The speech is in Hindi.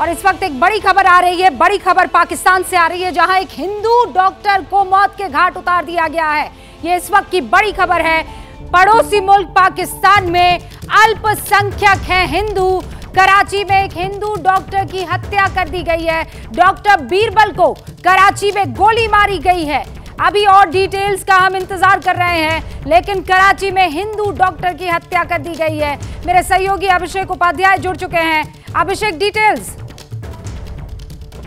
और इस वक्त एक बड़ी खबर आ रही है, बड़ी खबर पाकिस्तान से आ रही है, जहां एक हिंदू डॉक्टर को मौत के घाट उतार दिया गया है। ये इस वक्त की बड़ी खबर है। पड़ोसी मुल्क पाकिस्तान में अल्पसंख्यक हैं हिंदू। कराची में एक हिंदू डॉक्टर की हत्या कर दी गई है। डॉक्टर बीरबल को कराची में गोली मारी गई है। अभी और डिटेल्स का हम इंतजार कर रहे हैं, लेकिन कराची में हिंदू डॉक्टर की हत्या कर दी गई है। मेरे सहयोगी अभिषेक उपाध्याय जुड़ चुके हैं। अभिषेक, डिटेल्स।